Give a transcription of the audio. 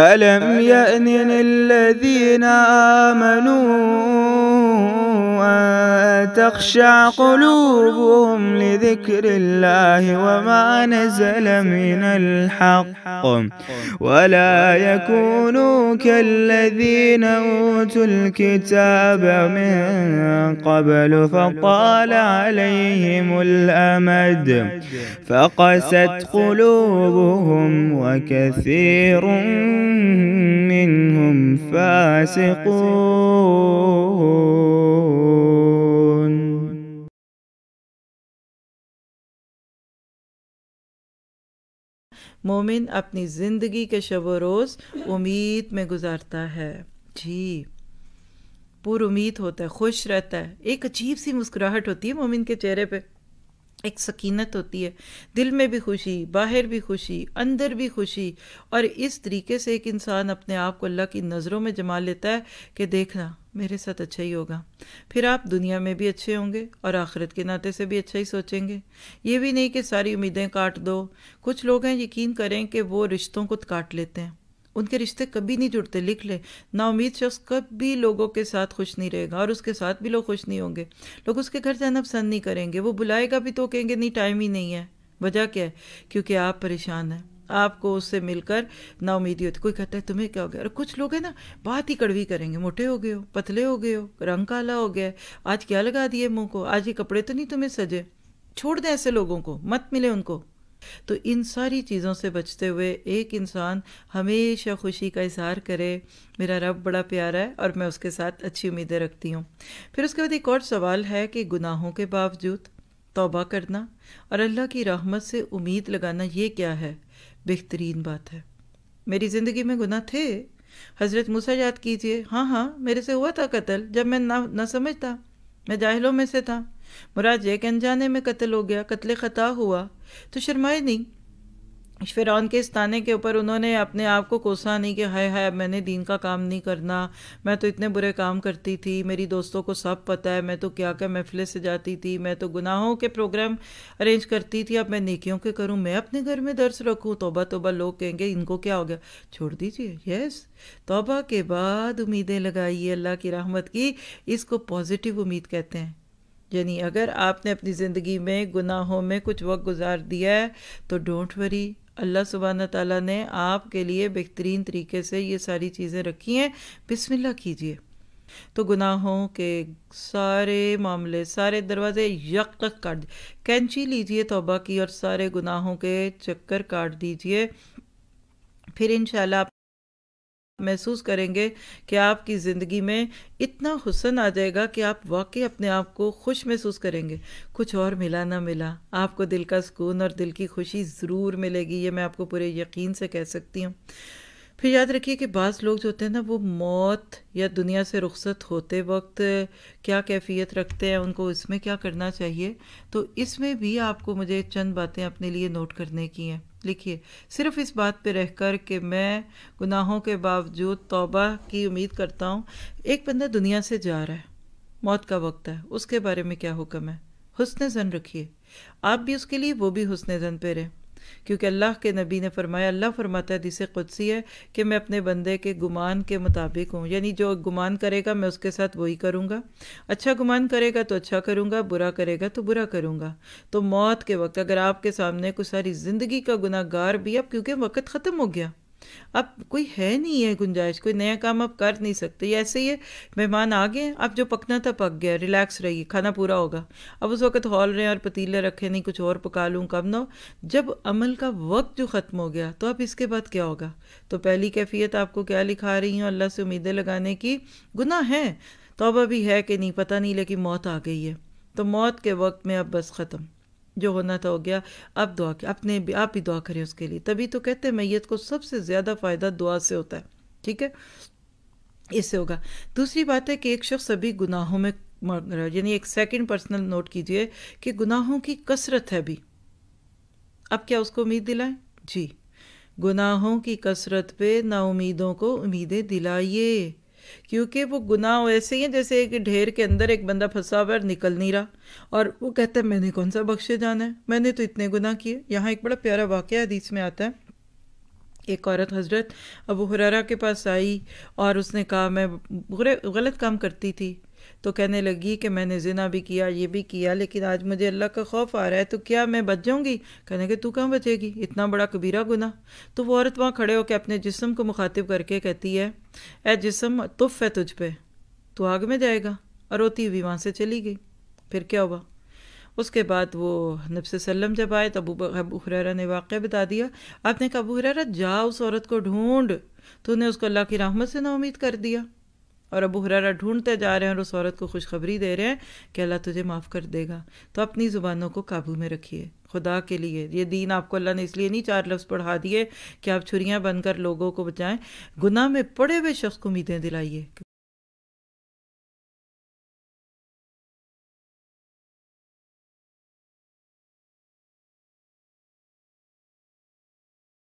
ألم يأن للذين آمنوا أن تخشع قلوبهم لذكر الله وما نزل من الحق ولا يكونوا كالذين أوتوا الكتاب من قبل فطال عليهم الأمد فقست قلوبهم وكثير منهم فاسقون. मोमिन अपनी ज़िंदगी के शब-ओ-रोज़ उम्मीद में गुजारता है जी, पुर उम्मीद होता है, खुश रहता है। एक अजीब सी मुस्कुराहट होती है मोमिन के चेहरे पे, एक सकीनत होती है, दिल में भी खुशी, बाहर भी खुशी, अंदर भी खुशी। और इस तरीके से एक इंसान अपने आप को अल्लाह की नज़रों में जमा लेता है कि देखना मेरे साथ अच्छा ही होगा, फिर आप दुनिया में भी अच्छे होंगे और आखिरत के नाते से भी अच्छा ही सोचेंगे। ये भी नहीं कि सारी उम्मीदें काट दो। कुछ लोग हैं, यकीन करें कि वो रिश्तों को काट लेते हैं, उनके रिश्ते कभी नहीं जुड़ते। लिख ले, नाउमीद शख्स कभी लोगों के साथ खुश नहीं रहेगा और उसके साथ भी लोग खुश नहीं होंगे। लोग उसके घर जाना पसंद नहीं करेंगे, वो बुलाएगा भी तो कहेंगे नहीं टाइम ही नहीं है। वजह क्या है? क्योंकि आप परेशान हैं, आपको उससे मिलकर नाउमीदी होती। कोई कहता है तुम्हें क्या हो गया, और कुछ लोग हैं ना बात ही कड़वी करेंगे, मोटे हो गए हो, पतले हो गए हो, रंग काला हो गया, आज क्या लगा दिए मुँह को, आज ये कपड़े तो नहीं तुम्हें सजे। छोड़ दें ऐसे लोगों को, मत मिले उनको। तो इन सारी चीज़ों से बचते हुए एक इंसान हमेशा खुशी का इजहार करे, मेरा रब बड़ा प्यारा है और मैं उसके साथ अच्छी उम्मीदें रखती हूँ। फिर उसके बाद एक और सवाल है कि गुनाहों के बावजूद तौबा करना और अल्लाह की रहमत से उम्मीद लगाना, ये क्या है? बेहतरीन बात है। मेरी ज़िंदगी में गुनाह थे, हज़रत मूसा याद कीजिए, हाँ मेरे से हुआ था कत्ल, जब मैं ना समझता, मैं जाहिलों में से था, मुराद ये कि अनजाने में कत्ल हो गया, कत्ल खता हुआ, तो शर्माए नहीं। फिरौन के इस ताने के ऊपर उन्होंने अपने आप को कोसा नहीं कि हाय हाय मैंने दीन का काम नहीं करना, मैं तो इतने बुरे काम करती थी, मेरी दोस्तों को सब पता है, मैं तो क्या क्या महफिलें सजाती थी, मैं तो गुनाहों के प्रोग्राम अरेंज करती थी, अब मैं नेकियों के करूं, मैं अपने घर में दर्स रखूं, तौबा तौबा। लोग कहेंगे इनको क्या हो गया, छोड़ दीजिए। यस, तौबा के बाद उम्मीदें लगाइए अल्लाह की रहमत की, इसको पॉजिटिव उम्मीद कहते हैं। यानी अगर आपने अपनी ज़िंदगी में गुनाहों में कुछ वक्त गुजार दिया है तो डोंट वरी, अल्लाह सुब्हाना ताला ने आपके लिए बेहतरीन तरीके से ये सारी चीज़ें रखी हैं, बिस्मिल्लाह कीजिए। तो गुनाहों के सारे मामले, सारे दरवाजे यक तक काट दीजिए, कैंची लीजिए तौबा की और सारे गुनाहों के चक्कर काट दीजिए। फिर इंशाल्लाह महसूस करेंगे कि आपकी ज़िंदगी में इतना हुस्न आ जाएगा कि आप वाकई अपने आप को खुश महसूस करेंगे। कुछ और मिला ना मिला, आपको दिल का सुकून और दिल की खुशी ज़रूर मिलेगी, ये मैं आपको पूरे यकीन से कह सकती हूँ। फिर याद रखिए कि बाज़ लोग जो होते हैं ना, वो मौत या दुनिया से रुखसत होते वक्त क्या कैफियत रखते हैं, उनको इसमें क्या करना चाहिए, तो इसमें भी आपको मुझे चंद बातें अपने लिए नोट करने की हैं। लिखिए, सिर्फ इस बात पे रहकर कि मैं गुनाहों के बावजूद तौबा की उम्मीद करता हूँ। एक बंदा दुनिया से जा रहा है, मौत का वक्त है, उसके बारे में क्या हुक्म है? हुस्न ज़न रखिए आप भी उसके लिए, वो भी हुस्न ज़न पे रहे, क्योंकि अल्लाह के नबी ने फरमाया, अल्लाह फरमाता है हदीस कुदसी है कि मैं अपने बंदे के गुमान के मुताबिक हूँ। यानी जो गुमान करेगा मैं उसके साथ वही करूँगा, अच्छा गुमान करेगा तो अच्छा करूँगा, बुरा करेगा तो बुरा करूँगा। तो मौत के वक्त अगर आपके सामने कुछ सारी ज़िंदगी का गुनाहगार भी, अब क्योंकि वक्त ख़त्म हो गया, अब कोई है नहीं है गुंजाइश, कोई नया काम आप कर नहीं सकते। ये ऐसे ही है, मेहमान आ गए, अब जो पकना था पक गया, रिलैक्स रहिए, खाना पूरा होगा। अब उस वक्त हॉल रहे हैं और पतीले रखे, नहीं कुछ और पका लूँ, कब ना हो। जब अमल का वक्त जो ख़त्म हो गया तो अब इसके बाद क्या होगा? तो पहली कैफियत आपको क्या लिखा रही हूँ, अल्लाह से उम्मीदें लगाने की। गुनाह है, तौबा भी है कि नहीं पता नहीं, लेकिन मौत आ गई है, तो मौत के वक्त में अब बस ख़त्म, जो होना था हो गया। अब दुआ अपने आप ही दुआ करें उसके लिए, तभी तो कहते हैं मैयत को सबसे ज़्यादा फ़ायदा दुआ से होता है, ठीक है, इससे होगा। दूसरी बात है कि एक शख्स सभी गुनाहों में मर रहा है, यानी एक सेकंड पर्सनल नोट कीजिए कि गुनाहों की कसरत है भी, अब क्या उसको उम्मीद दिलाएं? जी, गुनाहों की कसरत पे नाउमीदों को उम्मीदें दिलाइए, क्योंकि वो गुनाह ऐसे ही हैं जैसे एक ढेर के अंदर एक बंदा फंसा हुआ और निकल नहीं रहा, और वो कहता है मैंने कौन सा बख्शे जाना है, मैंने तो इतने गुनाह किए। यहाँ एक बड़ा प्यारा वाकया हदीस में आता है एक औरत हज़रत अबू हुरैरा के पास आई और उसने कहा मैं गलत काम करती थी, तो कहने लगी कि मैंने ज़िना भी किया, ये भी किया, लेकिन आज मुझे अल्लाह का खौफ आ रहा है, तो क्या मैं बच जाऊँगी? कहने के तू कहाँ बचेगी, इतना बड़ा कबीरा गुनाह। तो वो औरत वहाँ खड़े होकर अपने जिस्म को मुखातिब करके कहती है, ए जिस्म तुफ़ है तुझ पे, तो आग में जाएगा। और रोती हुई वहाँ से चली गई। फिर क्या हुआ? उसके बाद वो नबी सल्लम जब आए तो अबू हुरैरा ने वाक़या बता दिया। आपने कहा अबू हुरैरा जा उस औरत को ढूंढ, तूने उसको अल्लाह की रहमत से नाउमीद कर दिया। और अबू हुरैरा ढूंढते जा रहे हैं और उस औरत को खुशखबरी दे रहे हैं कि अल्लाह तुझे माफ़ कर देगा। तो अपनी ज़ुबानों को काबू में रखिए, खुदा के लिए। ये दीन आपको अल्लाह ने इसलिए नहीं चार लफ्ज़ पढ़ा दिए कि आप छुरियाँ बनकर लोगों को बचाएं, गुनाह में पड़े हुए शख्स को उम्मीदें दिलाइए।